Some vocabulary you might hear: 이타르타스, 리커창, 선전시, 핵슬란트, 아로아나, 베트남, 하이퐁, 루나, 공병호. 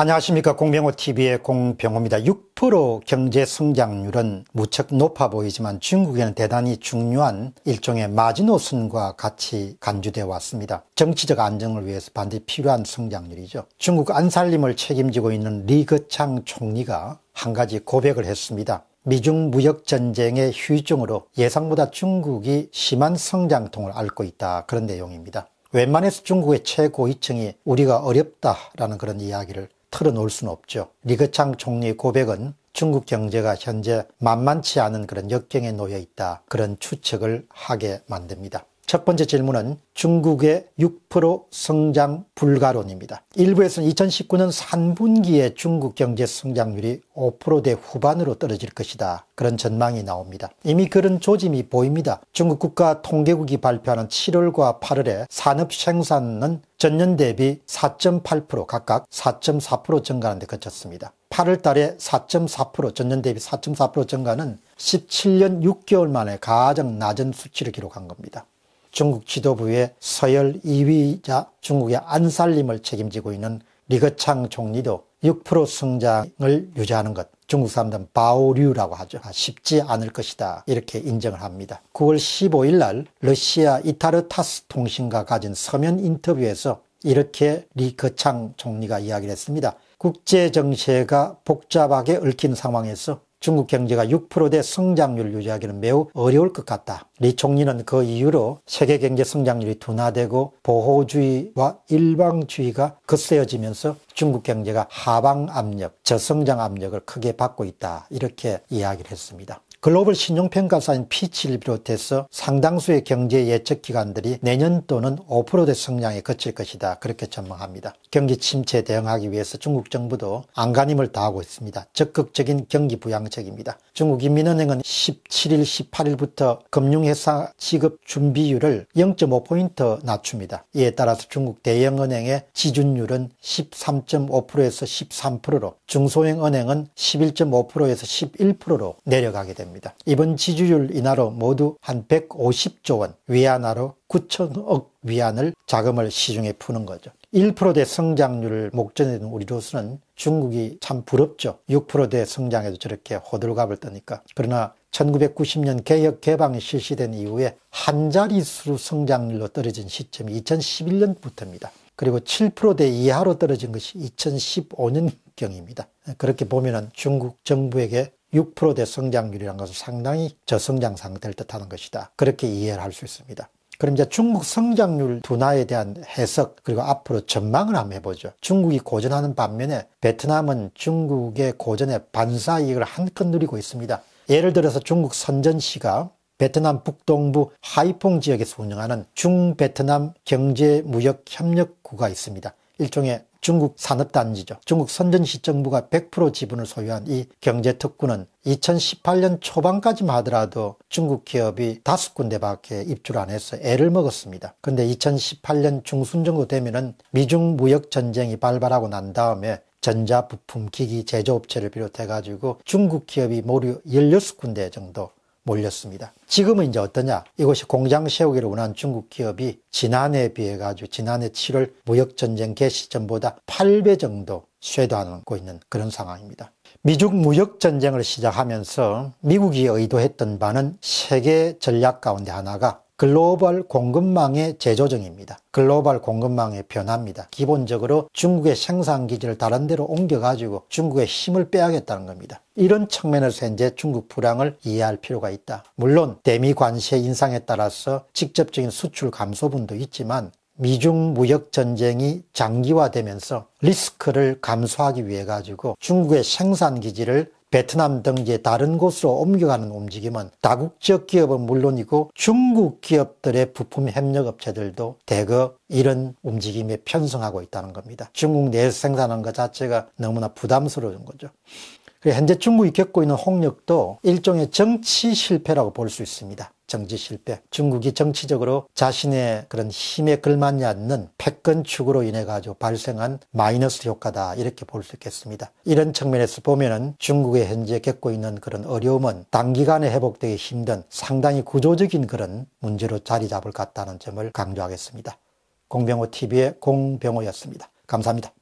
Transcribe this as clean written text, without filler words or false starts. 안녕하십니까. 공병호TV의 공병호입니다. 6% 경제 성장률은 무척 높아 보이지만 중국에는 대단히 중요한 일종의 마지노선과 같이 간주되어 왔습니다. 정치적 안정을 위해서 반드시 필요한 성장률이죠. 중국 안살림을 책임지고 있는 리커창 총리가 한 가지 고백을 했습니다. 미중 무역전쟁의 휴중으로 예상보다 중국이 심한 성장통을 앓고 있다, 그런 내용입니다. 웬만해서 중국의 최고위층이 우리가 어렵다라는 그런 이야기를 털어놓을 수는 없죠. 리커창 총리의 고백은 중국 경제가 현재 만만치 않은 그런 역경에 놓여 있다, 그런 추측을 하게 만듭니다. 첫 번째 질문은 중국의 6% 성장 불가론입니다. 일부에서는 2019년 3분기에 중국 경제 성장률이 5%대 후반으로 떨어질 것이다, 그런 전망이 나옵니다. 이미 그런 조짐이 보입니다. 중국 국가통계국이 발표하는 7월과 8월에 산업 생산은 전년 대비 4.8% 각각 4.4% 증가하는 데 그쳤습니다. 8월 달에 4.4% 전년 대비 4.4% 증가는 17년 6개월 만에 가장 낮은 수치를 기록한 겁니다. 중국 지도부의 서열 2위이자 중국의 안살림을 책임지고 있는 리커창 총리도 6% 성장을 유지하는 것, 중국 사람들은 바오류라고 하죠. 쉽지 않을 것이다, 이렇게 인정을 합니다. 9월 15일 날 러시아 이타르타스 통신과 가진 서면 인터뷰에서 이렇게 리커창 총리가 이야기를 했습니다. 국제 정세가 복잡하게 얽힌 상황에서 중국 경제가 6%대 성장률 유지하기는 매우 어려울 것 같다. 리 총리는 그 이유로 세계 경제 성장률이 둔화되고 보호주의와 일방주의가 거세어지면서 중국 경제가 하방 압력, 저성장 압력을 크게 받고 있다, 이렇게 이야기를 했습니다. 글로벌 신용평가사인 피치를 비롯해서 상당수의 경제 예측기관들이 내년 또는 5%대 성장에 그칠 것이다, 그렇게 전망합니다. 경기 침체에 대응하기 위해서 중국 정부도 안간힘을 다하고 있습니다. 적극적인 경기 부양책입니다. 중국인민은행은 17일, 18일부터 금융회사 지급 준비율을 0.5포인트 낮춥니다. 이에 따라서 중국 대형은행의 지준율은 13.5%에서 13%로, 중소형은행은 11.5%에서 11%로 내려가게 됩니다. 이번 지주율 인하로 모두 한 150조 원 위안화로 9천억 위안을 자금을 시중에 푸는 거죠. 1%대 성장률을 목전에 둔 우리로서는 중국이 참 부럽죠. 6%대 성장에도 저렇게 호들갑을 떠니까. 그러나 1990년 개혁개방이 실시된 이후에 한 자릿수 성장률로 떨어진 시점이 2011년부터입니다. 그리고 7%대 이하로 떨어진 것이 2015년경입니다. 그렇게 보면은 중국 정부에게 6%대 성장률이라는 것은 상당히 저성장 상태를 뜻하는 것이다, 그렇게 이해를 할 수 있습니다. 그럼 이제 중국 성장률 둔화에 대한 해석, 그리고 앞으로 전망을 한번 해보죠. 중국이 고전하는 반면에 베트남은 중국의 고전에 반사이익을 한껏 누리고 있습니다. 예를 들어서 중국 선전시가 베트남 북동부 하이퐁 지역에서 운영하는 중베트남 경제무역협력구가 있습니다. 일종의 중국 산업단지죠. 중국 선전시 정부가 100% 지분을 소유한 이 경제특구는 2018년 초반까지만 하더라도 중국 기업이 5군데밖에 입주를 안 해서 애를 먹었습니다. 그런데 2018년 중순 정도 되면은 미중 무역 전쟁이 발발하고 난 다음에 전자부품 기기 제조업체를 비롯해가지고 중국 기업이 모두 16군데 정도 몰렸습니다. 지금은 이제 어떠냐? 이것이 공장 세우기를 원한 중국 기업이 지난해에 비해 가지고 지난해 7월 무역전쟁 개시점보다 8배 정도 쇄도하고 있는 그런 상황입니다. 미중 무역전쟁을 시작하면서 미국이 의도했던 바는 세계 전략 가운데 하나가 글로벌 공급망의 재조정입니다. 글로벌 공급망의 변화입니다. 기본적으로 중국의 생산기지를 다른 데로 옮겨가지고 중국의 힘을 빼야겠다는 겁니다. 이런 측면에서 현재 중국 불황을 이해할 필요가 있다. 물론 대미 관세 인상에 따라서 직접적인 수출 감소분도 있지만 미중 무역 전쟁이 장기화되면서 리스크를 감소하기 위해 가지고 중국의 생산기지를 베트남 등지의 다른 곳으로 옮겨가는 움직임은 다국적 기업은 물론이고 중국 기업들의 부품 협력업체들도 대거 이런 움직임에 편성하고 있다는 겁니다. 중국 내에서 생산하는 것 자체가 너무나 부담스러운 거죠. 현재 중국이 겪고 있는 홍역도 일종의 정치 실패라고 볼 수 있습니다. 정치 실패. 중국이 정치적으로 자신의 그런 힘에 걸맞지 않는 패권축으로 인해 가지고 발생한 마이너스 효과다, 이렇게 볼 수 있겠습니다. 이런 측면에서 보면은 중국의 현재 겪고 있는 그런 어려움은 단기간에 회복되기 힘든 상당히 구조적인 그런 문제로 자리 잡을 것 같다는 점을 강조하겠습니다. 공병호 TV의 공병호였습니다. 감사합니다.